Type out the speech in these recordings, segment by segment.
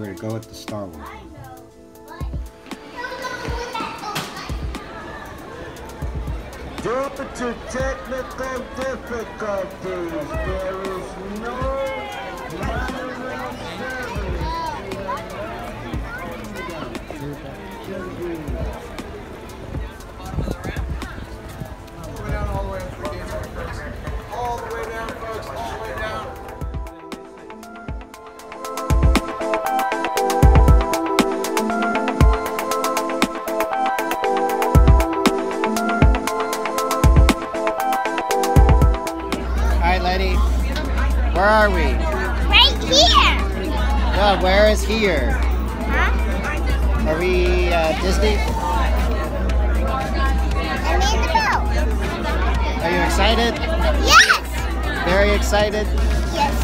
there we go at the Star Wars. Due to technical difficulties, there is no monorail service. Go down all the way up to the camera first. All the way down, folks, all the way down. Where are we? Right here! No, where is here? Huh? Are we Disney? I made the boat! Are you excited? Yes! Very excited? Yes.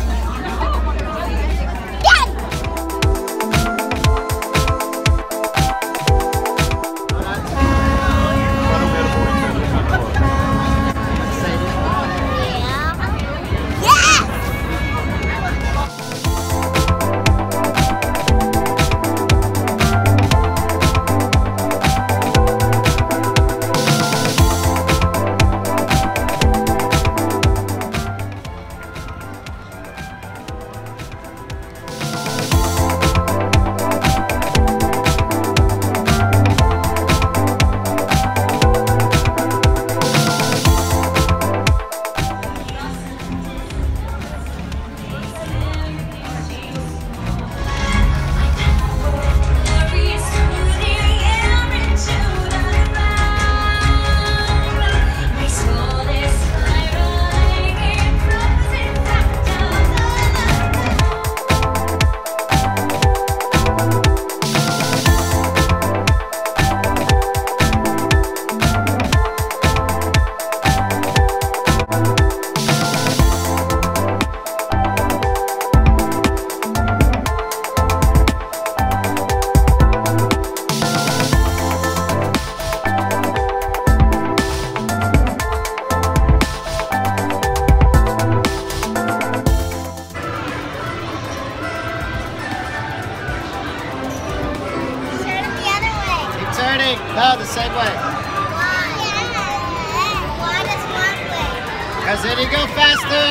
No, the same way. Why does one way? Because then you go faster!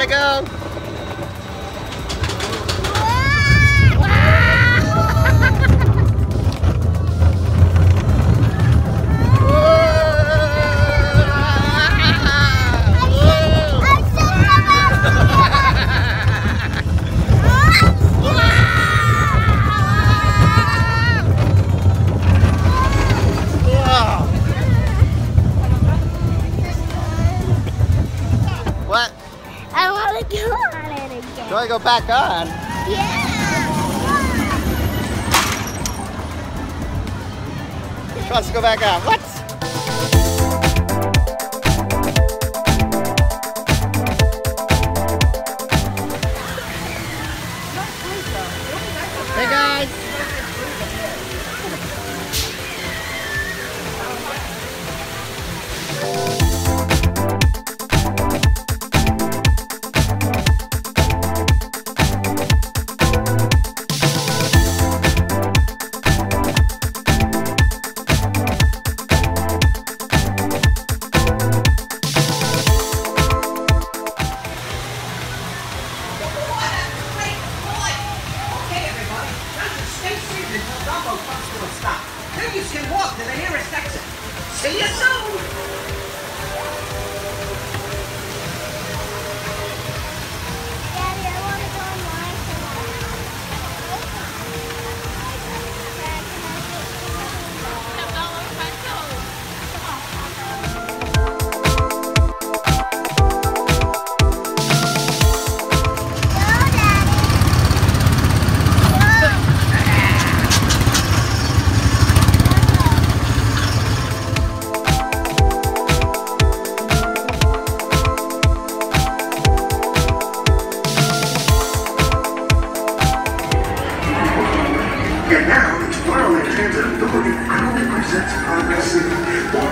Go. Do I go back on? Yeah! She wants to go back on. What? See you soon.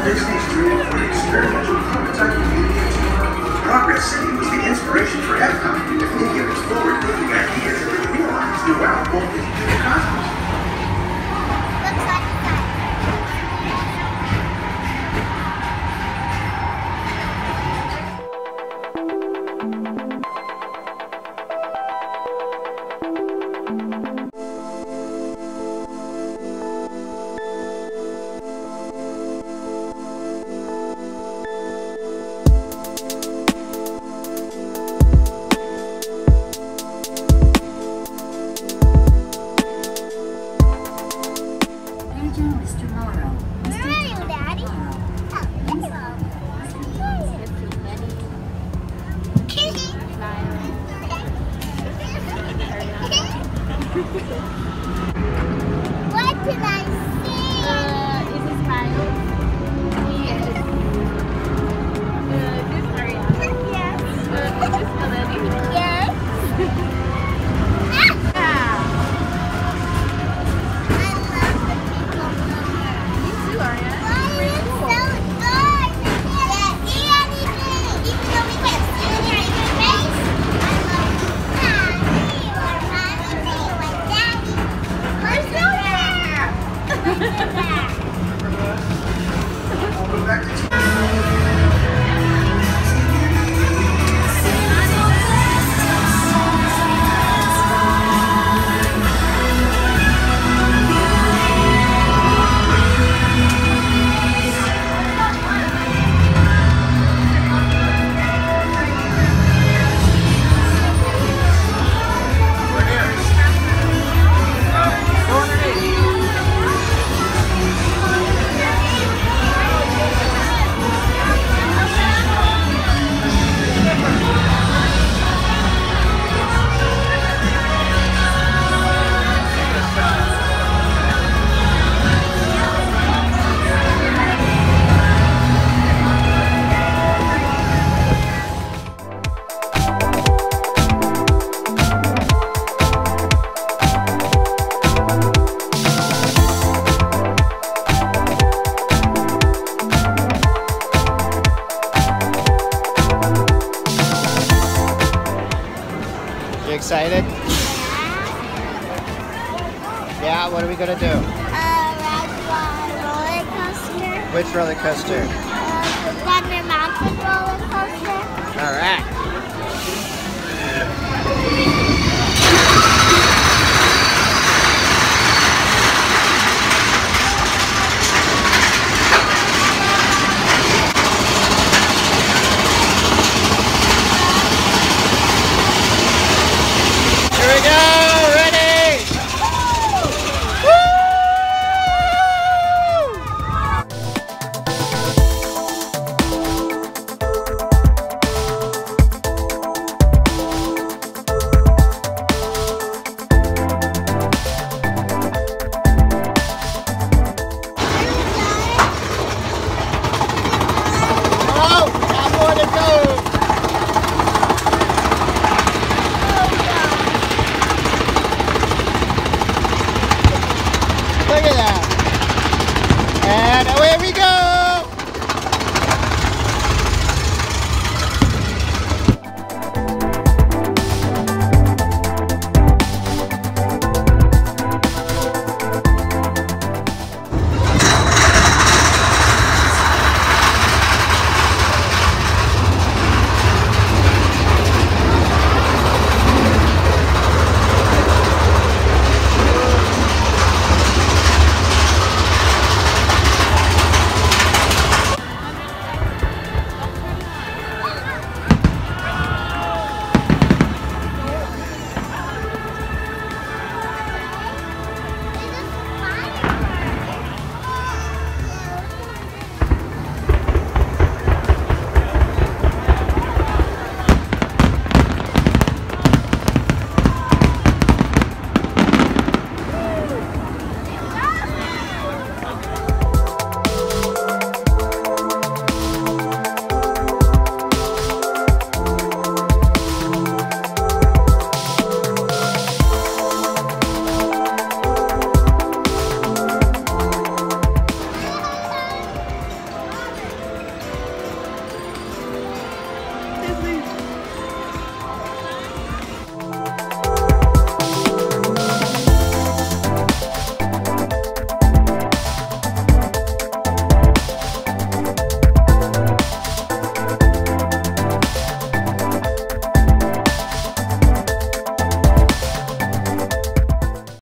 Disney's dream for experimental prototype comedians. Progress City was the inspiration for Epcot, if we give its forward-moving ideas and we realize throughout both the cosmos. Looks like what did I see? Is it Smile? Yes. Is this Ariana? Yes. Is this Melody? Yes. Yeah. I love the people mover. You too, Ariana. Why is it so dark? I can't see anything. Even though we can't see it in your face. I love Mommy or Mommy or Daddy. We're so I'll go back to excited? Yeah, what are we gonna do? Ride the roller coaster. Which roller coaster?